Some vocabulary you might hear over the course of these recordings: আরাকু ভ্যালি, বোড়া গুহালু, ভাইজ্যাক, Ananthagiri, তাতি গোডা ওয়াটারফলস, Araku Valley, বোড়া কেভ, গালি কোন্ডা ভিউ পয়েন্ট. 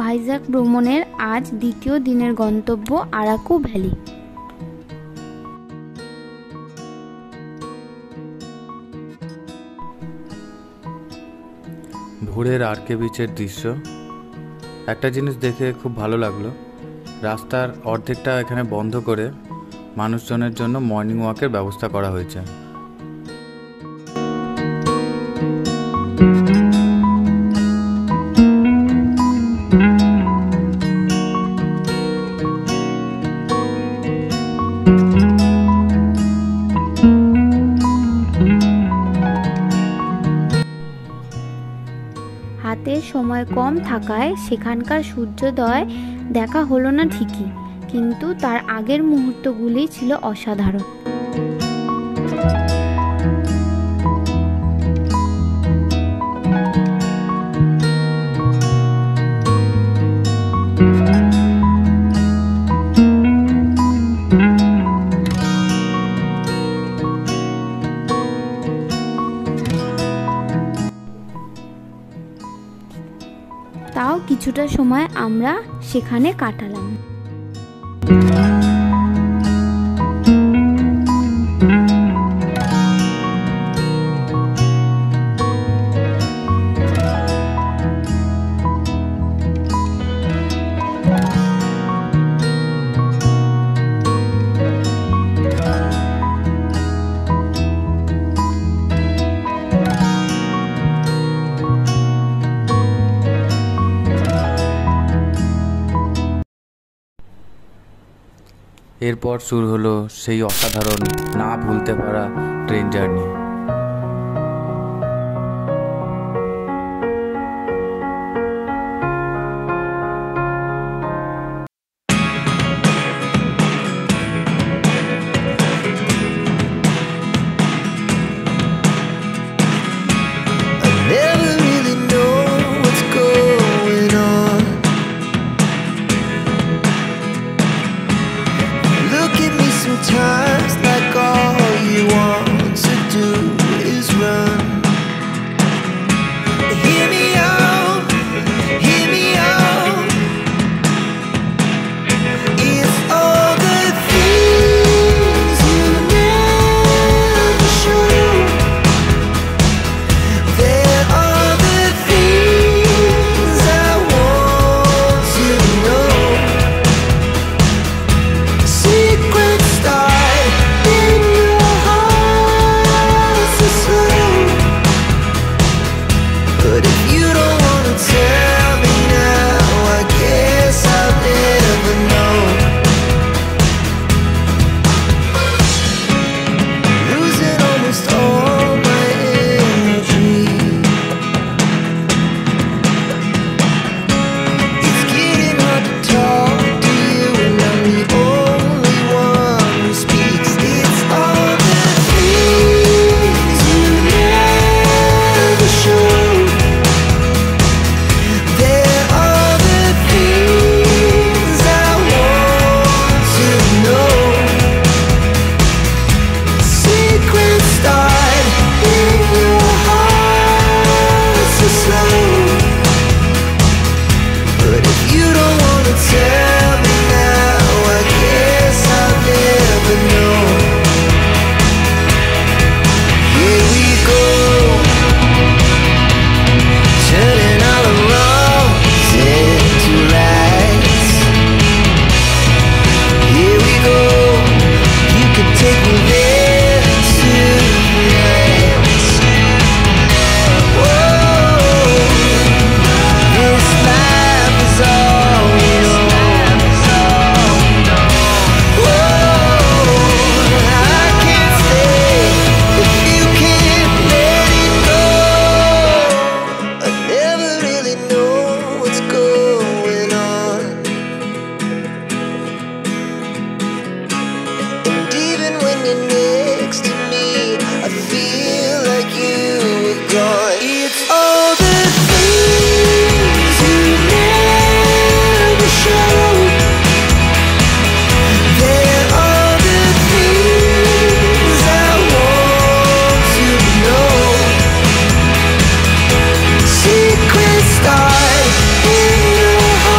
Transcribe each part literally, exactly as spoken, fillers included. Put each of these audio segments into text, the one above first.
ভাইজ্যাক ভ্রমণের আজ দ্বিতীয় দিনের গন্তব্য আরাকু ভ্যালি। ভোরের আরকে বিচের দৃশ্য, একটা জিনিস দেখে খুব ভালো লাগলো, রাস্তার অর্ধেকটা এখানে বন্ধ করে মানুষজনের জন্য মর্নিং ওয়াকের ব্যবস্থা করা হয়েছে। হাতে সময় কম থাকায় সেখানকার সূর্যোদয় দেখা হলো না ঠিকই, কিন্তু তার আগের মুহূর্তগুলি ছিল অসাধারণ। তাও কিছুটা সময় আমরা সেখানে কাটালাম। এরপর শুরু হলো সেই অসাধারণ না ভুলতে পারা train journey. Sometimes like all you want to do is run. Hear me out, hear me out. It's all the things you never show. They're all the things I want to know. Secrets next to me, I feel like you were gone. It's all the things you never show. They're all the things I want to know. Secrets start in your heart.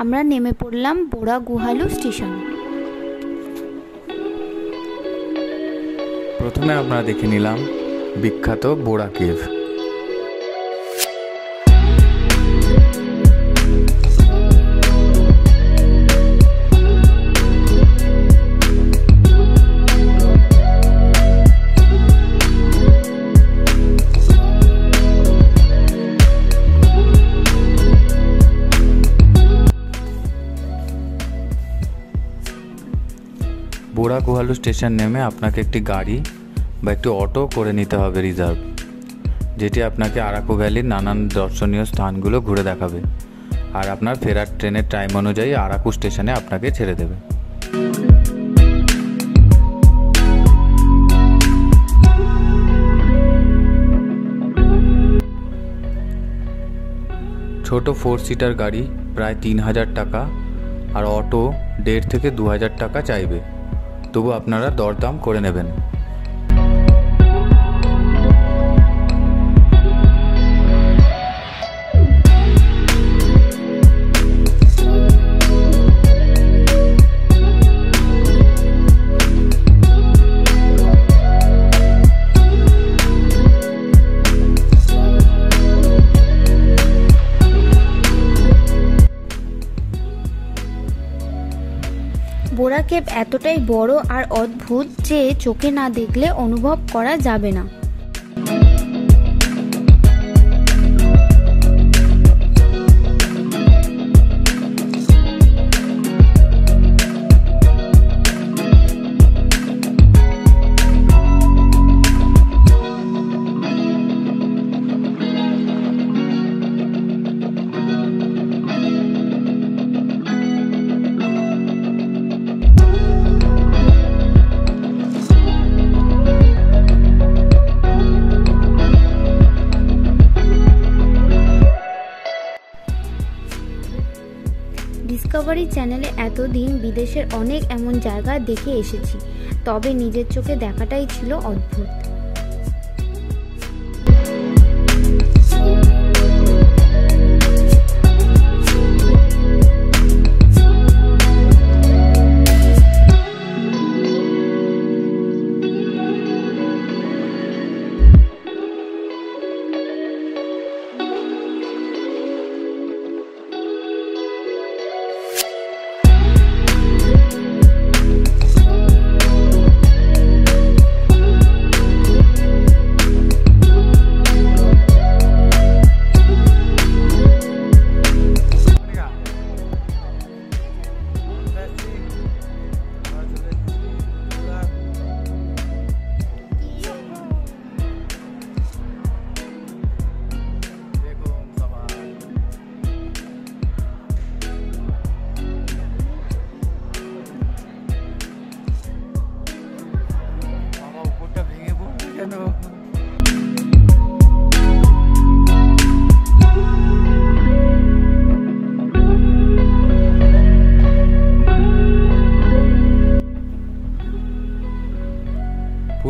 আমরা নেমে পড়লাম বোড়া গুহালু স্টেশনে। প্রথমে আমরা দেখে নিলাম বিখ্যাত বোড়া কেভ। বোড়া গুহালু station নেমে আপনাকে একটি গাড়ি বা একটি অটো করে নিতে হবে রিজার্ভ, যেটি আপনাকে আরাকু ভ্যালির নানান দর্শনীয় স্থানগুলো ঘুরে দেখাবে আর আপনার ফেরার ট্রেনের টাইম অনুযায়ী আরাকু স্টেশনে আপনাকে ছেড়ে দেবে। ছোট ফোর সিটার গাড়ি প্রায় তিন হাজার টাকা আর অটো দেড় থেকে দু হাজার টাকা চাইবে, তবু আপনারা দরদাম করে নেবেন। বোড়া কেভ এতটাই বড় আর অদ্ভুত যে চোখে না দেখলে অনুভব করা যাবে না। ডিসকভারি চ্যানেলে এতদিন বিদেশের অনেক এমন জায়গা দেখে এসেছি, তবে নিজের চোখে দেখাটাই ছিল অদ্ভুত।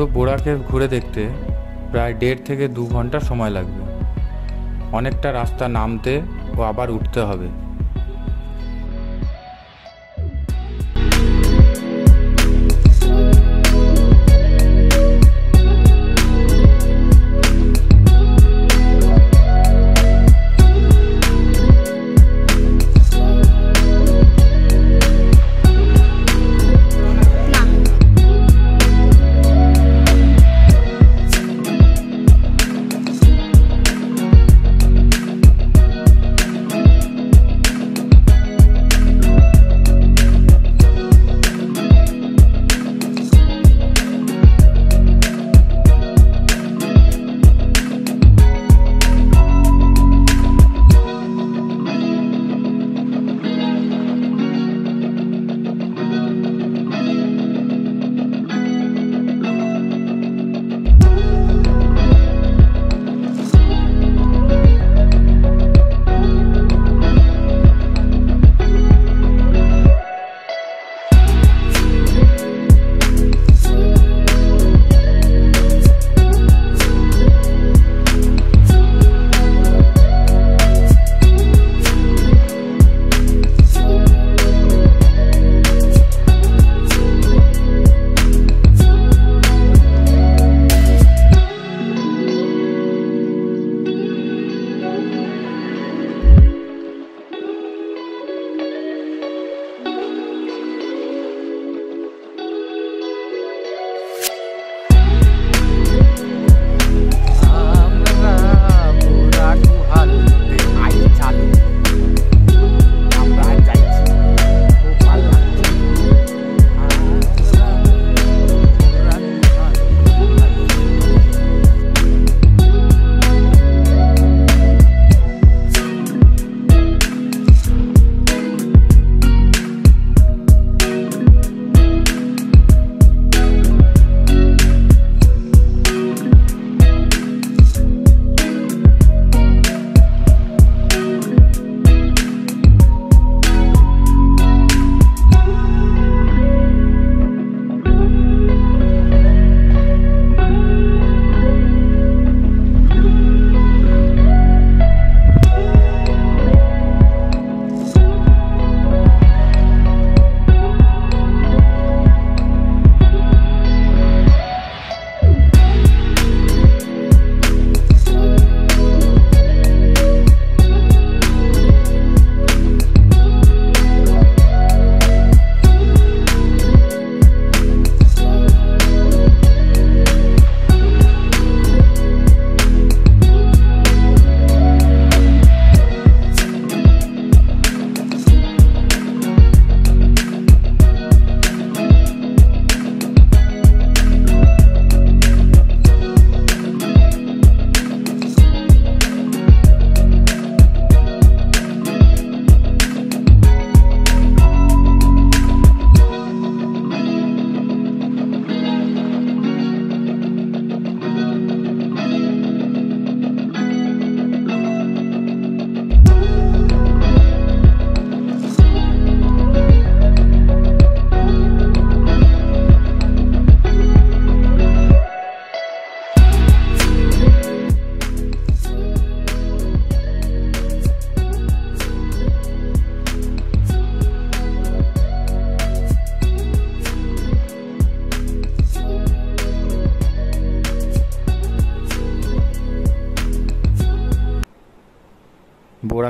পুরো বোড়া কেভ ঘুরে দেখতে প্রায় দেড় থেকে দু ঘন্টা সময় লাগবে। অনেকটা রাস্তা নামতে ও আবার উঠতে হবে।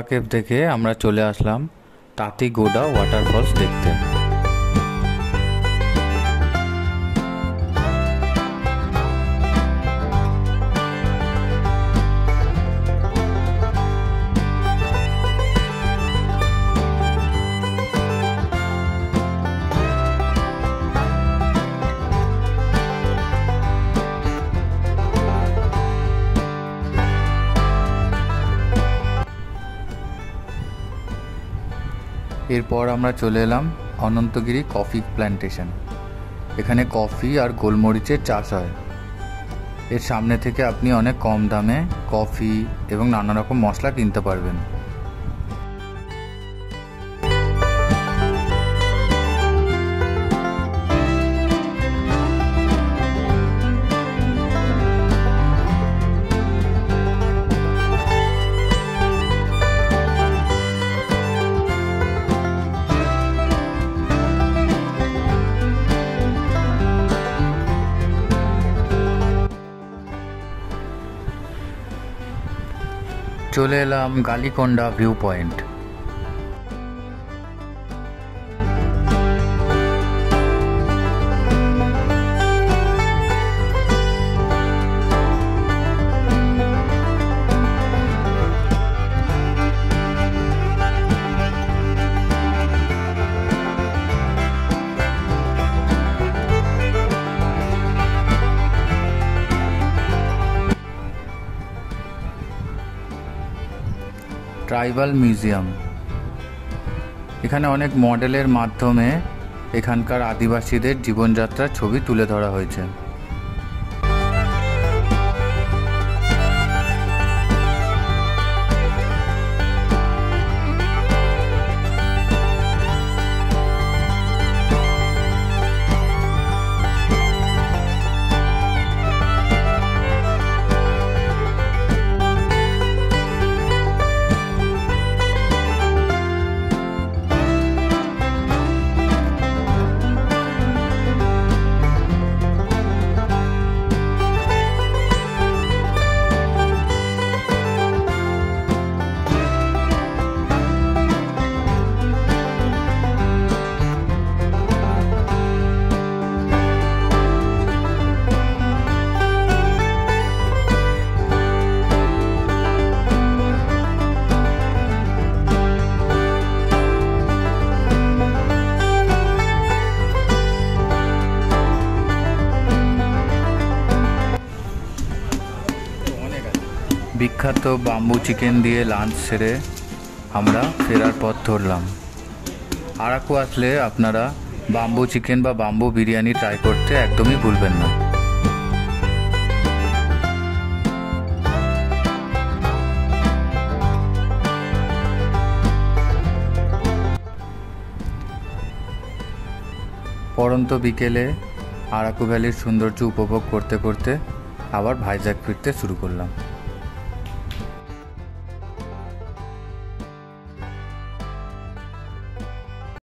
কোরা কেভ থেকে আমরা চলে আসলাম তাতি গোডা ওয়াটারফলস দেখতে। এরপর আমরা চলে এলাম অনন্তগিরি কফি প্ল্যান্টেশন। এখানে কফি আর গোলমরিচের চাষ হয়। এর সামনে থেকে আপনি অনেক কম দামে কফি এবং নানা রকম মশলা কিনতে পারবেন। চলে এলাম গালি কোন্ডা ভিউ পয়েন্ট। Tribal museum, এখানে অনেক মডেলের মাধ্যমে এখানকার আদিবাসীদের জীবনযাত্রার ছবি তুলে ধরা হয়েছে। বিখ্যাত বাম্বু চিকেন দিয়ে লাঞ্চ সেরে আমরা ফেরার পথ ধরলাম। আরাকু আসলে আপনারা বাম্বু চিকেন বা বাম্বু বিরিয়ানি ট্রাই করতে একদমই ভুলবেন না। পরন্ত বিকেলে আরাকু ভ্যালির সৌন্দর্য উপভোগ করতে করতে আবার ভাইজ্যাক ফিরতে শুরু করলাম।